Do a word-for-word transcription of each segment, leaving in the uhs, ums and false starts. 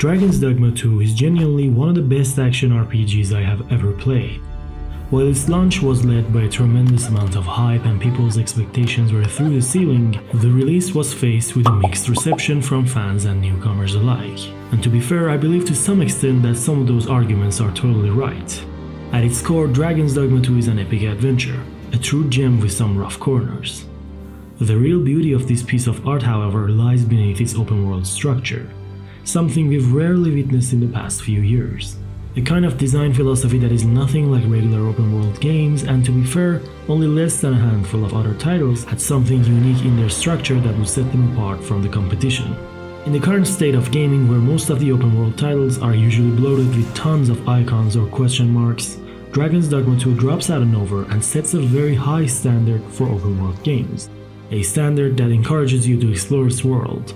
Dragon's Dogma two is genuinely one of the best action R P Gs I have ever played. While its launch was led by a tremendous amount of hype and people's expectations were through the ceiling, the release was faced with a mixed reception from fans and newcomers alike. And to be fair, I believe to some extent that some of those arguments are totally right. At its core, Dragon's Dogma two is an epic adventure, a true gem with some rough corners. The real beauty of this piece of art, however, lies beneath its open world structure, something we've rarely witnessed in the past few years. A kind of design philosophy that is nothing like regular open world games, and to be fair, only less than a handful of other titles had something unique in their structure that would set them apart from the competition. In the current state of gaming, where most of the open world titles are usually bloated with tons of icons or question marks, Dragon's Dogma two drops out of nowhere and sets a very high standard for open world games, a standard that encourages you to explore its world.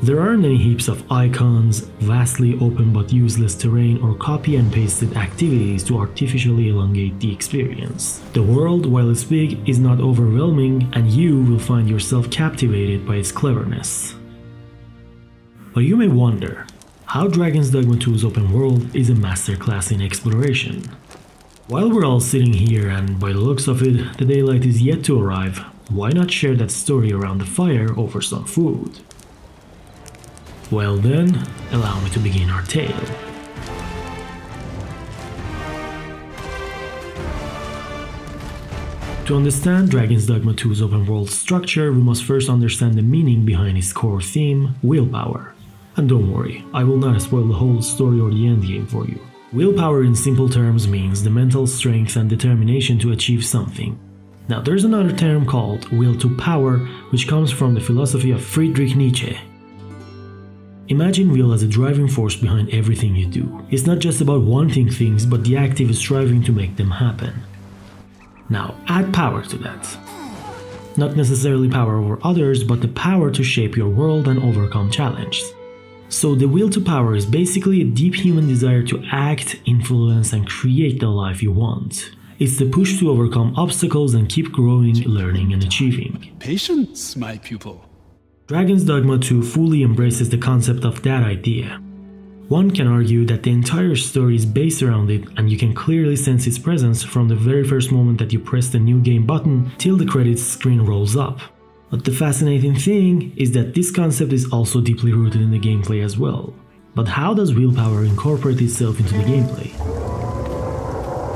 There aren't any heaps of icons, vastly open but useless terrain, or copy and pasted activities to artificially elongate the experience. The world, while it's big, is not overwhelming, and you will find yourself captivated by its cleverness. But you may wonder how Dragon's Dogma two's open world is a masterclass in exploration. While we're all sitting here and by the looks of it, the daylight is yet to arrive, why not share that story around the fire over some food? Well then, allow me to begin our tale. To understand Dragon's Dogma two's open world structure, we must first understand the meaning behind its core theme, willpower. And don't worry, I will not spoil the whole story or the endgame for you. Willpower in simple terms means the mental strength and determination to achieve something. Now there's another term called will to power, which comes from the philosophy of Friedrich Nietzsche. Imagine will as a driving force behind everything you do. It's not just about wanting things, but the active striving to make them happen. Now add power to that. Not necessarily power over others, but the power to shape your world and overcome challenges. So the will to power is basically a deep human desire to act, influence, and create the life you want. It's the push to overcome obstacles and keep growing, learning, and achieving. Patience, my pupil. Dragon's Dogma two fully embraces the concept of that idea. One can argue that the entire story is based around it, and you can clearly sense its presence from the very first moment that you press the new game button till the credits screen rolls up. But the fascinating thing is that this concept is also deeply rooted in the gameplay as well. But how does willpower incorporate itself into the gameplay?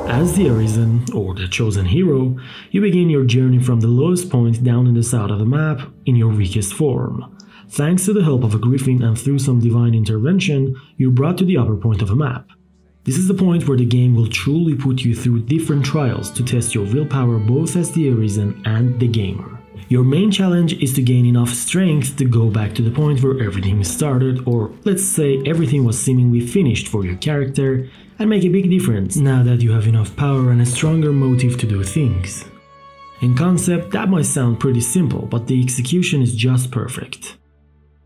As the Arisen, or the chosen hero, you begin your journey from the lowest point down in the south of the map, in your weakest form. Thanks to the help of a griffin and through some divine intervention, you're brought to the upper point of a map. This is the point where the game will truly put you through different trials to test your willpower both as the Arisen and the gamer. Your main challenge is to gain enough strength to go back to the point where everything started, or let's say everything was seemingly finished for your character, and make a big difference now that you have enough power and a stronger motive to do things. In concept, that might sound pretty simple, but the execution is just perfect.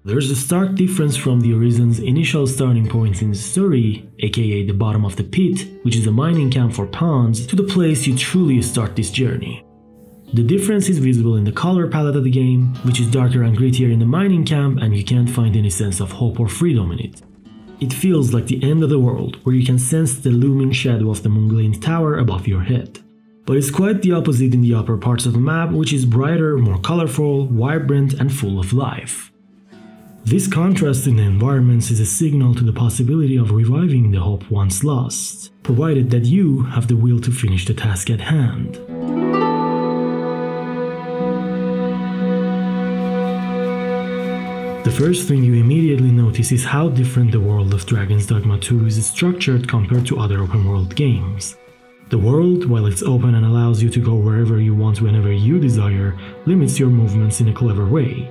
There's a stark difference from the Arisen's initial starting point in the story, aka the bottom of the pit, which is a mining camp for pawns, to the place you truly start this journey. The difference is visible in the color palette of the game, which is darker and grittier in the mining camp, and you can't find any sense of hope or freedom in it. It feels like the end of the world, where you can sense the looming shadow of the Moonlinss Tower above your head. But it's quite the opposite in the upper parts of the map, which is brighter, more colorful, vibrant, and full of life. This contrast in the environments is a signal to the possibility of reviving the hope once lost, provided that you have the will to finish the task at hand. The first thing you immediately notice is how different the world of Dragon's Dogma two is structured compared to other open world games. The world, while it's open and allows you to go wherever you want whenever you desire, limits your movements in a clever way.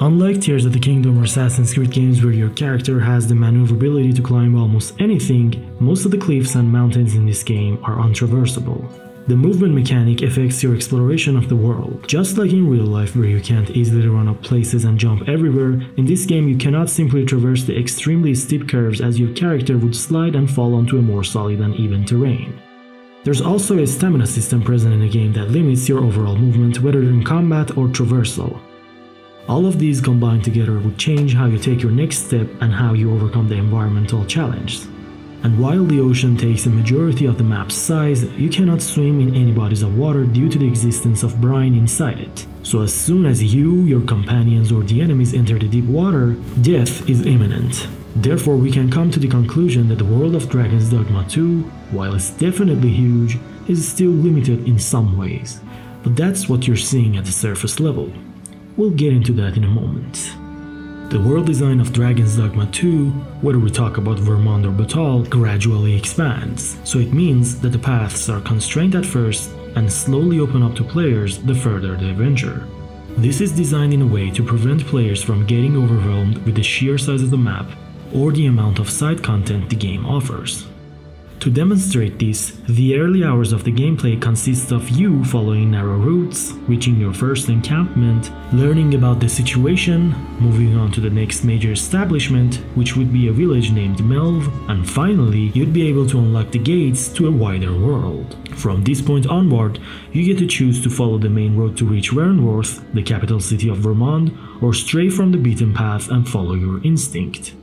Unlike Tears of the Kingdom or Assassin's Creed games where your character has the maneuverability to climb almost anything, most of the cliffs and mountains in this game are untraversable. The movement mechanic affects your exploration of the world. Just like in real life where you can't easily run up places and jump everywhere, in this game you cannot simply traverse the extremely steep curves as your character would slide and fall onto a more solid and even terrain. There's also a stamina system present in the game that limits your overall movement, whether in combat or traversal. All of these combined together would change how you take your next step and how you overcome the environmental challenge. And while the ocean takes the majority of the map's size, you cannot swim in any bodies of water due to the existence of brine inside it. So as soon as you, your companions or the enemies enter the deep water, death is imminent. Therefore, we can come to the conclusion that the world of Dragon's Dogma two, while it's definitely huge, is still limited in some ways. But that's what you're seeing at the surface level. We'll get into that in a moment. The world design of Dragon's Dogma two, whether we talk about Vermont or Batal, gradually expands, so it means that the paths are constrained at first and slowly open up to players the further they venture. This is designed in a way to prevent players from getting overwhelmed with the sheer size of the map or the amount of side content the game offers. To demonstrate this, the early hours of the gameplay consists of you following narrow routes, reaching your first encampment, learning about the situation, moving on to the next major establishment, which would be a village named Melve, and finally you'd be able to unlock the gates to a wider world. From this point onward, you get to choose to follow the main road to reach Vernworth, the capital city of Vermont, or stray from the beaten path and follow your instinct.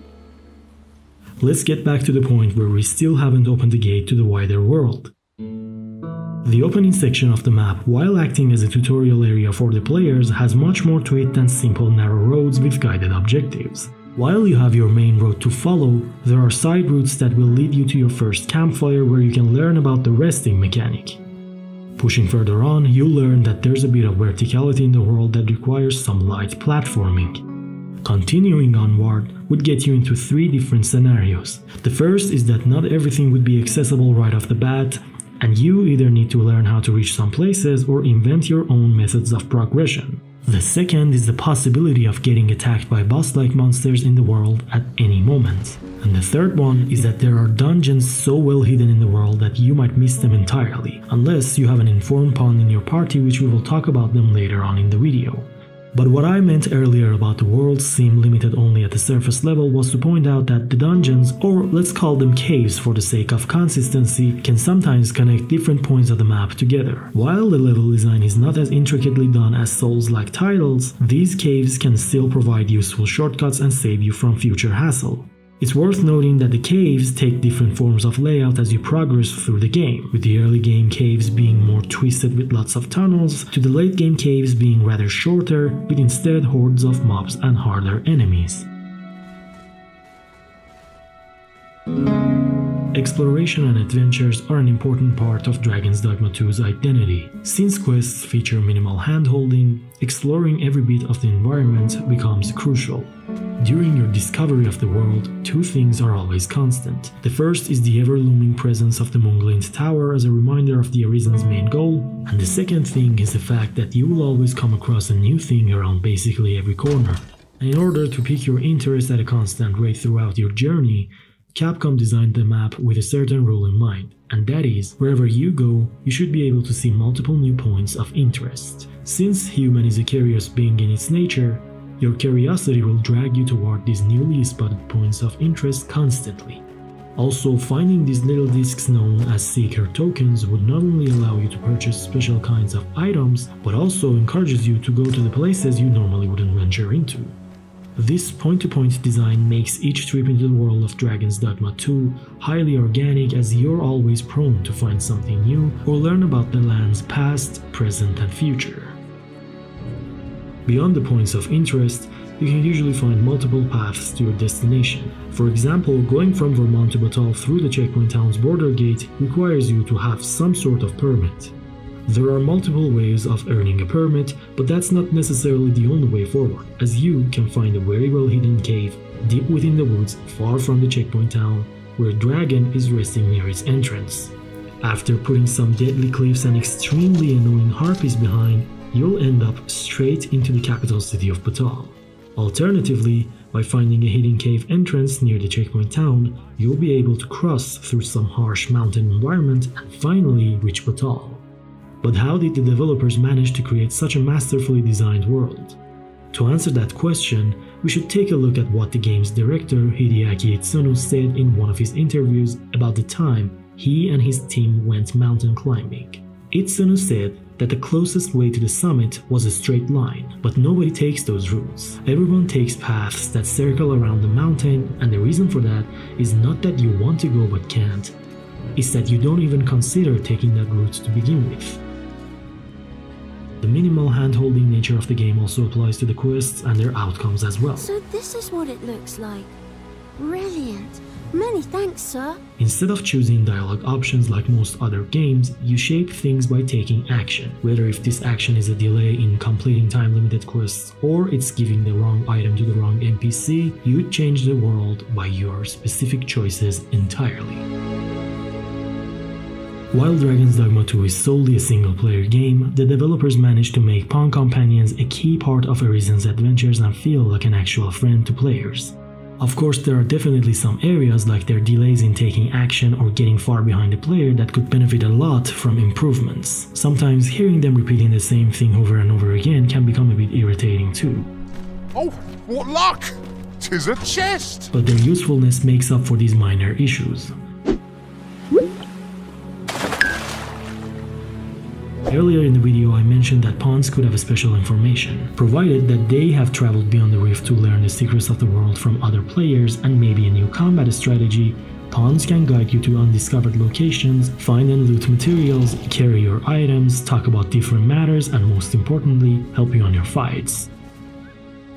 Let's get back to the point where we still haven't opened the gate to the wider world. The opening section of the map, while acting as a tutorial area for the players, has much more to it than simple narrow roads with guided objectives. While you have your main road to follow, there are side routes that will lead you to your first campfire where you can learn about the resting mechanic. Pushing further on, you'll learn that there's a bit of verticality in the world that requires some light platforming. Continuing onward would get you into three different scenarios. The first is that not everything would be accessible right off the bat, and you either need to learn how to reach some places or invent your own methods of progression. The second is the possibility of getting attacked by boss-like monsters in the world at any moment. And the third one is that there are dungeons so well hidden in the world that you might miss them entirely, unless you have an informed pawn in your party, which we will talk about them later on in the video. But what I meant earlier about the worlds seem limited only at the surface level was to point out that the dungeons, or let's call them caves for the sake of consistency, can sometimes connect different points of the map together. While the level design is not as intricately done as Souls-like titles, these caves can still provide useful shortcuts and save you from future hassle. It's worth noting that the caves take different forms of layout as you progress through the game, with the early game caves being more twisted with lots of tunnels, to the late game caves being rather shorter, with instead hordes of mobs and harder enemies. Exploration and adventures are an important part of Dragon's Dogma two's identity. Since quests feature minimal handholding, exploring every bit of the environment becomes crucial. During your discovery of the world, two things are always constant. The first is the ever-looming presence of the Moonlinss Tower as a reminder of the Arisen's main goal, and the second thing is the fact that you will always come across a new thing around basically every corner. And in order to pique your interest at a constant rate throughout your journey, Capcom designed the map with a certain rule in mind, and that is, wherever you go, you should be able to see multiple new points of interest. Since human is a curious being in its nature, your curiosity will drag you toward these newly spotted points of interest constantly. Also, finding these little discs known as Seeker tokens would not only allow you to purchase special kinds of items, but also encourages you to go to the places you normally wouldn't venture into. This point-to-point design makes each trip into the world of Dragon's Dogma two highly organic, as you're always prone to find something new or learn about the land's past, present and future. Beyond the points of interest, you can usually find multiple paths to your destination. For example, going from Vermont to Batal through the Checkpoint Town's border gate requires you to have some sort of permit. There are multiple ways of earning a permit, but that's not necessarily the only way forward, as you can find a very well hidden cave deep within the woods far from the Checkpoint Town, where a dragon is resting near its entrance. After putting some deadly cliffs and extremely annoying harpies behind, you'll end up straight into the capital city of Batal. Alternatively, by finding a hidden cave entrance near the Checkpoint Town, you'll be able to cross through some harsh mountain environment and finally reach Batal. But how did the developers manage to create such a masterfully designed world? To answer that question, we should take a look at what the game's director Hideaki Itsuno said in one of his interviews about the time he and his team went mountain climbing. Itsuno said, that the closest way to the summit was a straight line, but nobody takes those routes. Everyone takes paths that circle around the mountain, and the reason for that is not that you want to go but can't, it's that you don't even consider taking that route to begin with. The minimal hand-holding nature of the game also applies to the quests and their outcomes as well. So this is what it looks like. Brilliant. Many thanks, sir. Instead of choosing dialogue options like most other games, you shape things by taking action, whether if this action is a delay in completing time-limited quests or it's giving the wrong item to the wrong N P C, you change the world by your specific choices entirely. While Dragon's Dogma two is solely a single-player game, the developers managed to make pawn companions a key part of Irisen's adventures and feel like an actual friend to players. Of course, there are definitely some areas like their delays in taking action or getting far behind the player that could benefit a lot from improvements. Sometimes hearing them repeating the same thing over and over again can become a bit irritating too. Oh, what luck! 'Tis a chest! But their usefulness makes up for these minor issues. Earlier in the video, I mentioned that pawns could have special information, provided that they have traveled beyond the rift to learn the secrets of the world from other players and maybe a new combat strategy. Pawns can guide you to undiscovered locations, find and loot materials, carry your items, talk about different matters, and most importantly, help you on your fights.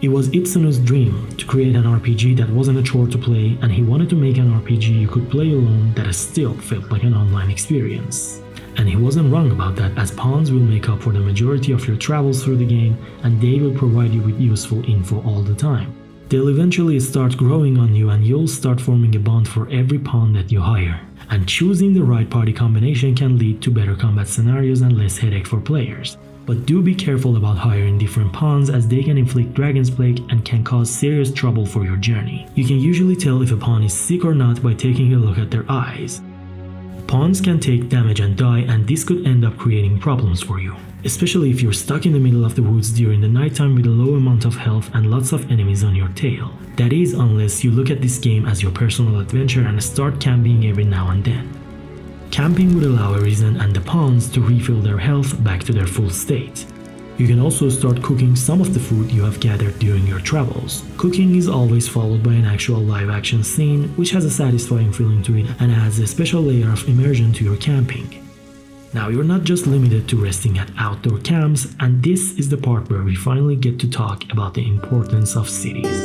It was Itsuno's dream to create an R P G that wasn't a chore to play, and he wanted to make an R P G you could play alone that still felt like an online experience. And he wasn't wrong about that, as pawns will make up for the majority of your travels through the game, and they will provide you with useful info all the time. They'll eventually start growing on you, and you'll start forming a bond for every pawn that you hire. And choosing the right party combination can lead to better combat scenarios and less headache for players. But do be careful about hiring different pawns, as they can inflict Dragon's Plague and can cause serious trouble for your journey. You can usually tell if a pawn is sick or not by taking a look at their eyes. Pawns can take damage and die, and this could end up creating problems for you, especially if you're stuck in the middle of the woods during the nighttime with a low amount of health and lots of enemies on your tail. That is, unless you look at this game as your personal adventure and start camping every now and then. Camping would allow Arisen and the pawns to refill their health back to their full state. You can also start cooking some of the food you have gathered during your travels. Cooking is always followed by an actual live-action scene, which has a satisfying feeling to it and adds a special layer of immersion to your camping. Now, you're not just limited to resting at outdoor camps, and this is the part where we finally get to talk about the importance of cities.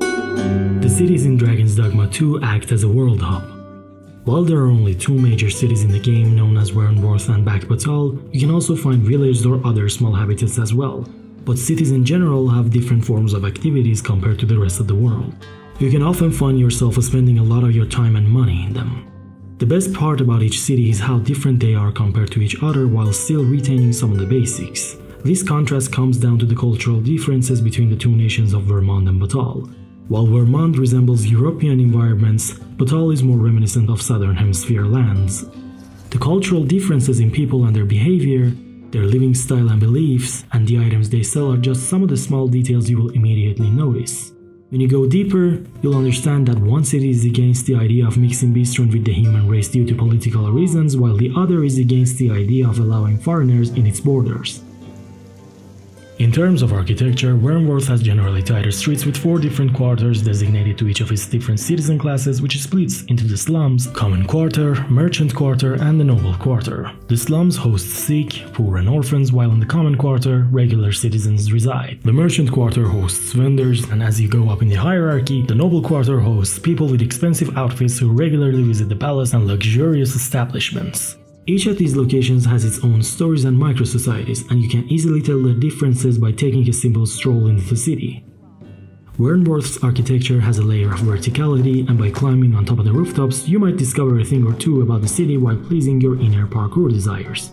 The cities in Dragon's Dogma two act as a world hub. While there are only two major cities in the game, known as Vernworth and Bakbattahl, you can also find villages or other small habitats as well. But cities in general have different forms of activities compared to the rest of the world. You can often find yourself spending a lot of your time and money in them. The best part about each city is how different they are compared to each other while still retaining some of the basics. This contrast comes down to the cultural differences between the two nations of Vermont and Batal. While Vermont resembles European environments, Batal is more reminiscent of Southern Hemisphere lands. The cultural differences in people and their behavior, their living style and beliefs, and the items they sell are just some of the small details you will immediately notice. When you go deeper, you'll understand that one city is against the idea of mixing Bistrian with the human race due to political reasons, while the other is against the idea of allowing foreigners in its borders. In terms of architecture, Vernworth has generally tighter streets with four different quarters designated to each of its different citizen classes, which splits into the slums, common quarter, merchant quarter, and the noble quarter. The slums host sick, poor and orphans, while in the common quarter, regular citizens reside. The merchant quarter hosts vendors, and as you go up in the hierarchy, the noble quarter hosts people with expensive outfits who regularly visit the palace and luxurious establishments. Each of these locations has its own stories and micro-societies, and you can easily tell the differences by taking a simple stroll into the city. Vernworth's architecture has a layer of verticality, and by climbing on top of the rooftops, you might discover a thing or two about the city while pleasing your inner parkour desires.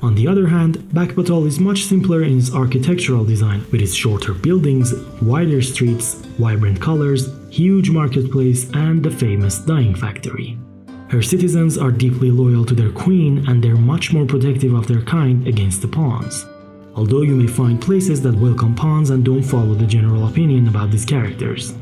On the other hand, Bakbattahl is much simpler in its architectural design, with its shorter buildings, wider streets, vibrant colors, huge marketplace, and the famous dyeing factory. Her citizens are deeply loyal to their queen, and they're much more protective of their kind against the pawns. Although you may find places that welcome pawns and don't follow the general opinion about these characters.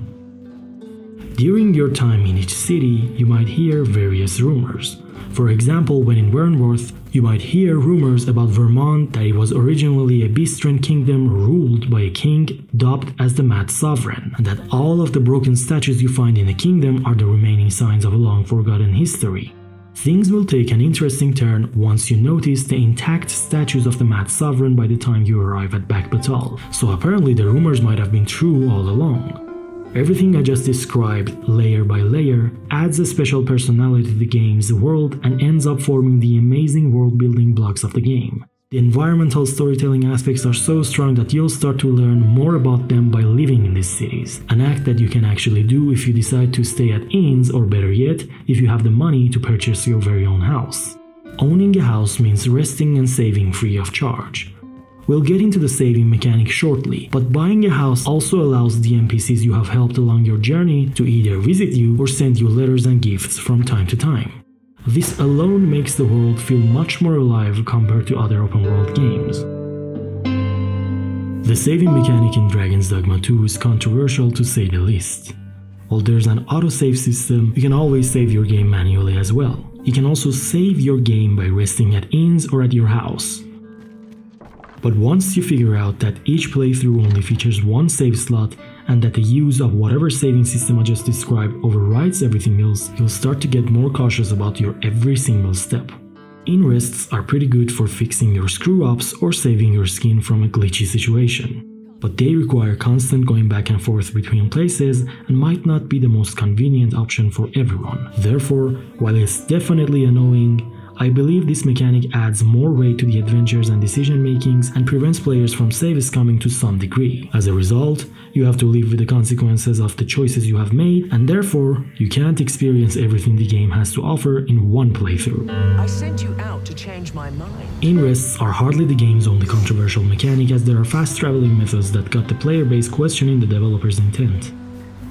During your time in each city, you might hear various rumors. For example, when in Vernworth, you might hear rumors about Vermont that it was originally a Bistrian kingdom ruled by a king dubbed as the Mad Sovereign, and that all of the broken statues you find in the kingdom are the remaining signs of a long-forgotten history. Things will take an interesting turn once you notice the intact statues of the Mad Sovereign by the time you arrive at Bakbattahl, so apparently the rumors might have been true all along. Everything I just described, layer by layer, adds a special personality to the game's world and ends up forming the amazing world-building blocks of the game. The environmental storytelling aspects are so strong that you'll start to learn more about them by living in these cities, an act that you can actually do if you decide to stay at inns, or better yet, if you have the money to purchase your very own house. Owning a house means resting and saving free of charge. We'll get into the saving mechanic shortly, but buying a house also allows the N P Cs you have helped along your journey to either visit you or send you letters and gifts from time to time. This alone makes the world feel much more alive compared to other open world games. The saving mechanic in Dragon's Dogma two is controversial to say the least. While there's an autosave system, you can always save your game manually as well. You can also save your game by resting at inns or at your house. But once you figure out that each playthrough only features one save slot and that the use of whatever saving system I just described overrides everything else, you'll start to get more cautious about your every single step. In-rests are pretty good for fixing your screw-ups or saving your skin from a glitchy situation, but they require constant going back and forth between places and might not be the most convenient option for everyone. Therefore, while it's definitely annoying, I believe this mechanic adds more weight to the adventures and decision makings and prevents players from save scumming to some degree. As a result, you have to live with the consequences of the choices you have made, and therefore, you can't experience everything the game has to offer in one playthrough. I sent you out to change my mind. In-rests are hardly the game's only controversial mechanic, as there are fast-traveling methods that got the player base questioning the developer's intent.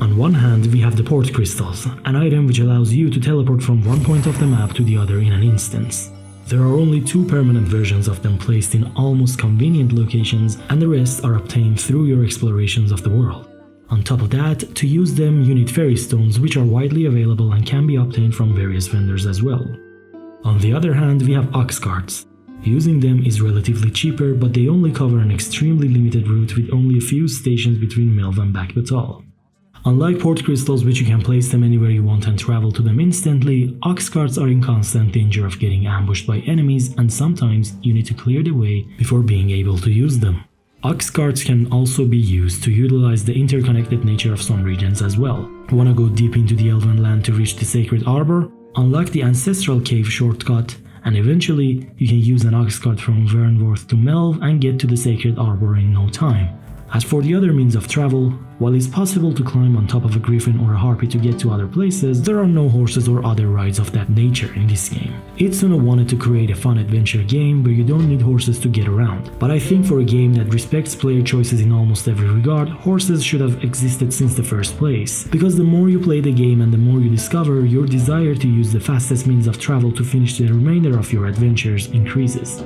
On one hand, we have the Port Crystals, an item which allows you to teleport from one point of the map to the other in an instance. There are only two permanent versions of them placed in almost convenient locations, and the rest are obtained through your explorations of the world. On top of that, to use them you need Fairy Stones, which are widely available and can be obtained from various vendors as well. On the other hand, we have Ox carts. Using them is relatively cheaper, but they only cover an extremely limited route with only a few stations between Melve and Bakbattahl. Unlike Port Crystals, which you can place them anywhere you want and travel to them instantly, Ox carts are in constant danger of getting ambushed by enemies, and sometimes you need to clear the way before being able to use them. Ox carts can also be used to utilize the interconnected nature of some regions as well. Wanna go deep into the Elven Land to reach the Sacred Arbor? Unlock the Ancestral Cave shortcut, and eventually you can use an Ox cart from Vernworth to Melve and get to the Sacred Arbor in no time. As for the other means of travel, while it's possible to climb on top of a griffin or a harpy to get to other places, there are no horses or other rides of that nature in this game. Itsuno wanted to create a fun adventure game where you don't need horses to get around, but I think for a game that respects player choices in almost every regard, horses should have existed since the first place. Because the more you play the game and the more you discover, your desire to use the fastest means of travel to finish the remainder of your adventures increases.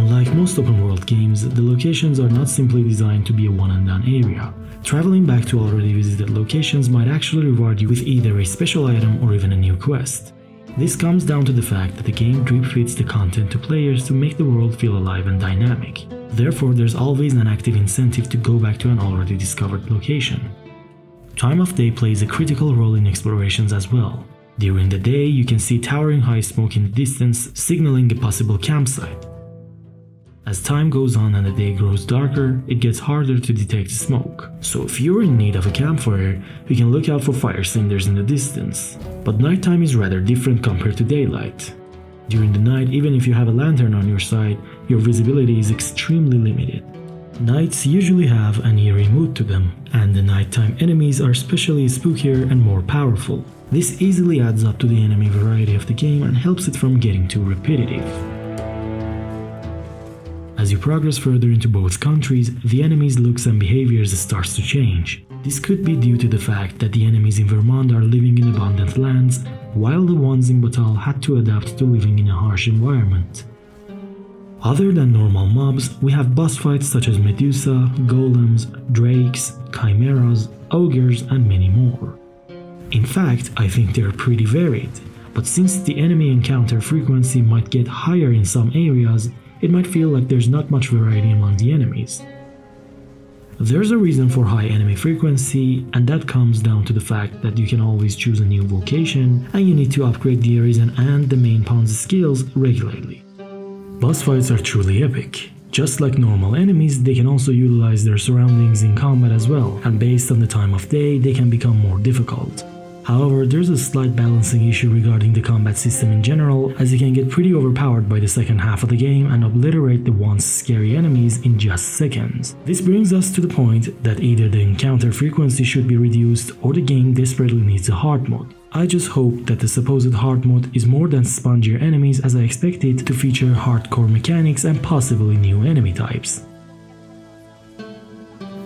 Unlike most open-world games, the locations are not simply designed to be a one-and-done area. Traveling back to already visited locations might actually reward you with either a special item or even a new quest. This comes down to the fact that the game drip-feeds the content to players to make the world feel alive and dynamic. Therefore, there's always an active incentive to go back to an already discovered location. Time of day plays a critical role in explorations as well. During the day, you can see towering high smoke in the distance, signaling a possible campsite. As time goes on and the day grows darker, it gets harder to detect smoke. So if you're in need of a campfire, you can look out for fire cinders in the distance. But nighttime is rather different compared to daylight. During the night, even if you have a lantern on your side, your visibility is extremely limited. Nights usually have an eerie mood to them, and the nighttime enemies are especially spookier and more powerful. This easily adds up to the enemy variety of the game and helps it from getting too repetitive. As you progress further into both countries, the enemies' looks and behaviors starts to change. This could be due to the fact that the enemies in Vermont are living in abundant lands, while the ones in Batal had to adapt to living in a harsh environment. Other than normal mobs, we have boss fights such as Medusa, Golems, Drakes, Chimeras, Ogres, and many more. In fact, I think they're pretty varied, but since the enemy encounter frequency might get higher in some areas, it might feel like there's not much variety among the enemies. There's a reason for high enemy frequency, and that comes down to the fact that you can always choose a new vocation, and you need to upgrade the Arisen and the main Ponzi skills regularly. Boss fights are truly epic. Just like normal enemies, they can also utilize their surroundings in combat as well, and based on the time of day, they can become more difficult. However, there's a slight balancing issue regarding the combat system in general, as you can get pretty overpowered by the second half of the game and obliterate the once scary enemies in just seconds. This brings us to the point that either the encounter frequency should be reduced or the game desperately needs a hard mode. I just hope that the supposed hard mode is more than spongier enemies, as I expect it to feature hardcore mechanics and possibly new enemy types.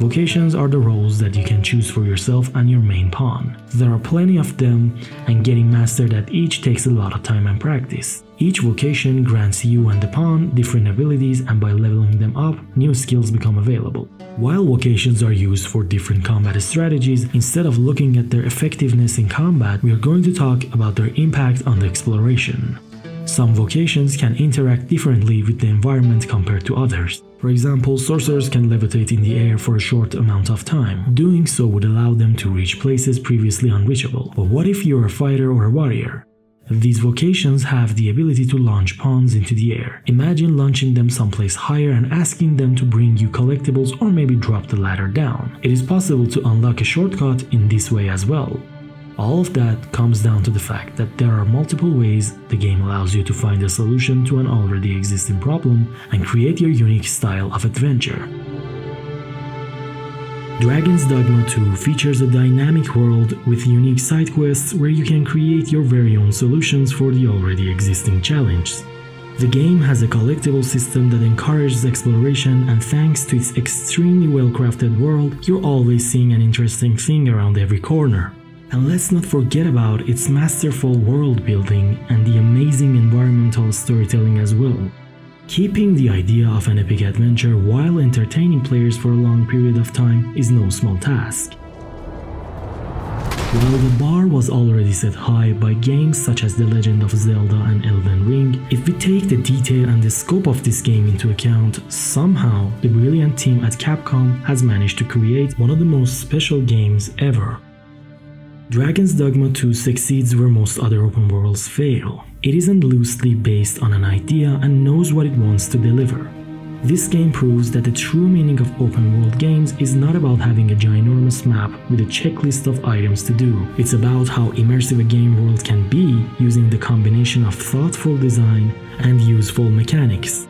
Vocations are the roles that you can choose for yourself and your main pawn. There are plenty of them, and getting mastered at each takes a lot of time and practice. Each vocation grants you and the pawn different abilities, and by leveling them up, new skills become available. While vocations are used for different combat strategies, instead of looking at their effectiveness in combat, we are going to talk about their impact on the exploration. Some vocations can interact differently with the environment compared to others. For example, sorcerers can levitate in the air for a short amount of time. Doing so would allow them to reach places previously unreachable. But what if you're a fighter or a warrior? These vocations have the ability to launch pawns into the air. Imagine launching them someplace higher and asking them to bring you collectibles or maybe drop the ladder down. It is possible to unlock a shortcut in this way as well. All of that comes down to the fact that there are multiple ways the game allows you to find a solution to an already existing problem and create your unique style of adventure. Dragon's Dogma two features a dynamic world with unique side quests where you can create your very own solutions for the already existing challenges. The game has a collectible system that encourages exploration, and thanks to its extremely well-crafted world, you're always seeing an interesting thing around every corner. And let's not forget about its masterful world building and the amazing environmental storytelling as well. Keeping the idea of an epic adventure while entertaining players for a long period of time is no small task. While the bar was already set high by games such as The Legend of Zelda and Elden Ring, if we take the detail and the scope of this game into account, somehow the brilliant team at Capcom has managed to create one of the most special games ever. Dragon's Dogma two succeeds where most other open worlds fail. It isn't loosely based on an idea and knows what it wants to deliver. This game proves that the true meaning of open world games is not about having a ginormous map with a checklist of items to do. It's about how immersive a game world can be using the combination of thoughtful design and useful mechanics.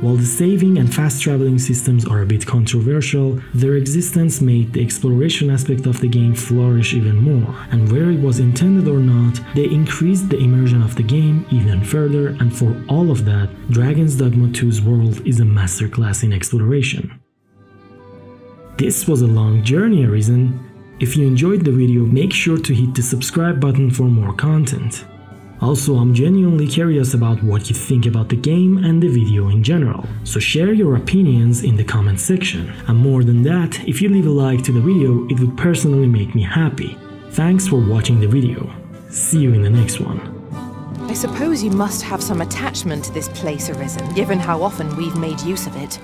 While the saving and fast-traveling systems are a bit controversial, their existence made the exploration aspect of the game flourish even more, and where it was intended or not, they increased the immersion of the game even further, and for all of that, Dragon's Dogma two's world is a masterclass in exploration. This was a long journey, Arisen. If you enjoyed the video, make sure to hit the subscribe button for more content. Also, I'm genuinely curious about what you think about the game and the video in general, so share your opinions in the comment section. And more than that, if you leave a like to the video, it would personally make me happy. Thanks for watching the video. See you in the next one. I suppose you must have some attachment to this place, Arisen, given how often we've made use of it.